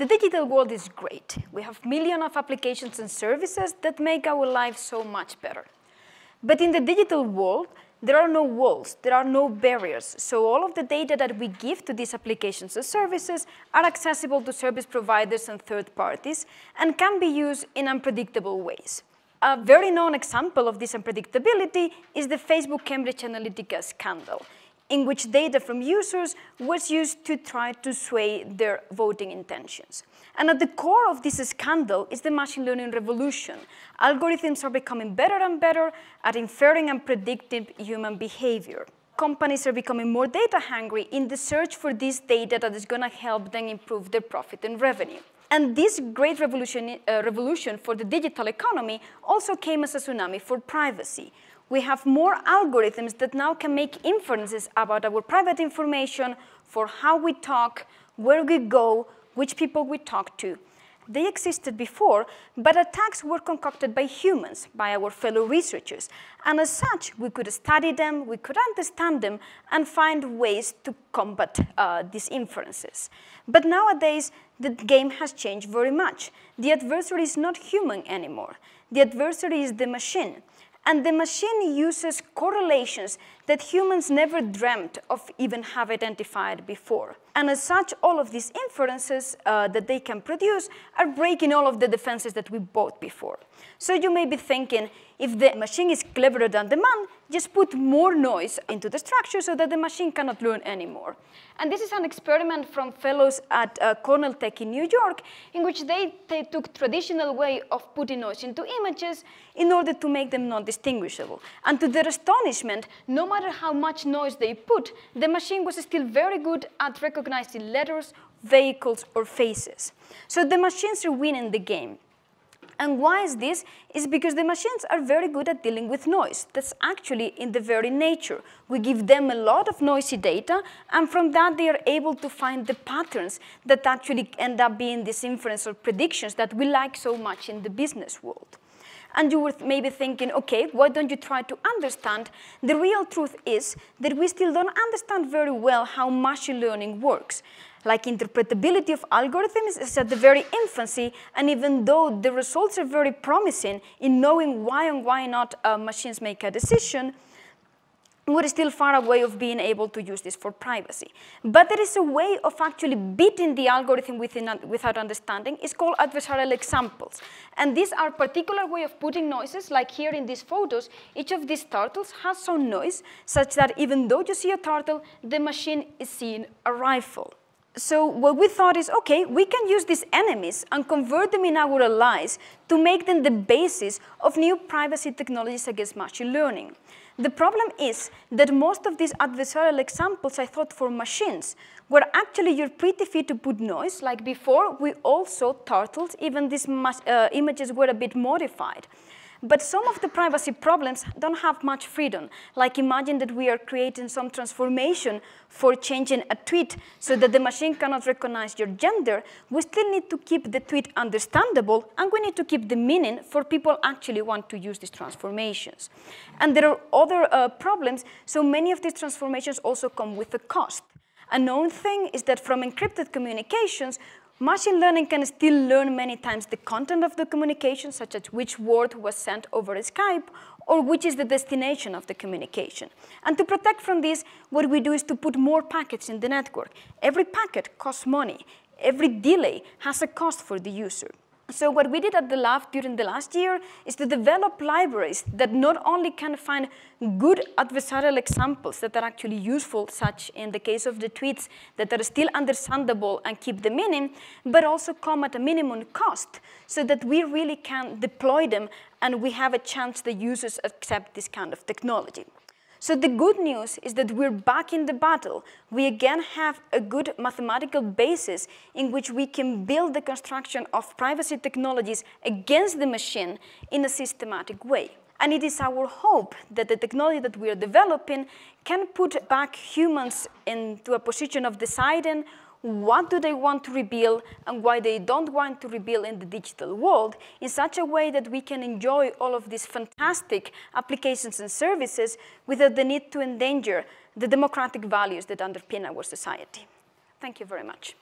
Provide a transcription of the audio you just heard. The digital world is great. We have millions of applications and services that make our lives so much better. But in the digital world, there are no walls, there are no barriers. So all of the data that we give to these applications and services are accessible to service providers and third parties and can be used in unpredictable ways. A very known example of this unpredictability is the Facebook Cambridge Analytica scandal, in which data from users was used to try to sway their voting intentions. And at the core of this scandal is the machine learning revolution. Algorithms are becoming better and better at inferring and predicting human behavior. Companies are becoming more data hungry in the search for this data that is going to help them improve their profit and revenue. And this great revolution for the digital economy also came as a tsunami for privacy. We have more algorithms that now can make inferences about our private information for how we talk, where we go, which people we talk to. They existed before, but attacks were concocted by humans, by our fellow researchers. And as such, we could study them, we could understand them, and find ways to combat these inferences. But nowadays, the game has changed very much. The adversary is not human anymore. The adversary is the machine. And the machine uses correlations that humans never dreamt of even have identified before. And as such, all of these inferences that they can produce are breaking all of the defenses that we bought before. So you may be thinking, if the machine is cleverer than the man, just put more noise into the structure so that the machine cannot learn anymore. And this is an experiment from fellows at Cornell Tech in New York, in which they took traditional way of putting noise into images in order to make them non-distinguishable. And to their astonishment, no matter how much noise they put, the machine was still very good at recognizing letters, vehicles, or faces. So the machines are winning the game. And why is this? It's because the machines are very good at dealing with noise. That's actually in the very nature. We give them a lot of noisy data, and from that they are able to find the patterns that actually end up being these inference or predictions that we like so much in the business world. And you were maybe thinking, okay, why don't you try to understand? The real truth is that we still don't understand very well how machine learning works. Like interpretability of algorithms is at the very infancy, and even though the results are very promising in knowing why and why not machines make a decision, we're still far away of being able to use this for privacy. But there is a way of actually beating the algorithm without understanding. It's called adversarial examples. And these are particular way of putting noises, like here in these photos. Each of these turtles has some noise, such that even though you see a turtle, the machine is seeing a rifle. So what we thought is, okay, we can use these enemies and convert them in our allies to make them the basis of new privacy technologies against machine learning. The problem is that most of these adversarial examples I thought for machines were actually you're pretty fit to put noise. Like before, we all saw turtles, even these images were a bit modified. But some of the privacy problems don't have much freedom. Like imagine that we are creating some transformation for changing a tweet so that the machine cannot recognize your gender. We still need to keep the tweet understandable, and we need to keep the meaning for people actually want to use these transformations. And there are other problems. So many of these transformations also come with a cost. A known thing is that from encrypted communications, machine learning can still learn many times the content of the communication, such as which word was sent over Skype or which is the destination of the communication. And to protect from this, what we do is to put more packets in the network. Every packet costs money. Every delay has a cost for the user. So what we did at the lab during the last year is to develop libraries that not only can find good adversarial examples that are actually useful, such in the case of the tweets that are still understandable and keep the meaning, but also come at a minimum cost so that we really can deploy them and we have a chance that users accept this kind of technology. So the good news is that we're back in the battle. We again have a good mathematical basis in which we can build the construction of privacy technologies against the machine in a systematic way. And it is our hope that the technology that we are developing can put back humans into a position of deciding what do they want to reveal and why they don't want to reveal in the digital world in such a way that we can enjoy all of these fantastic applications and services without the need to endanger the democratic values that underpin our society. Thank you very much.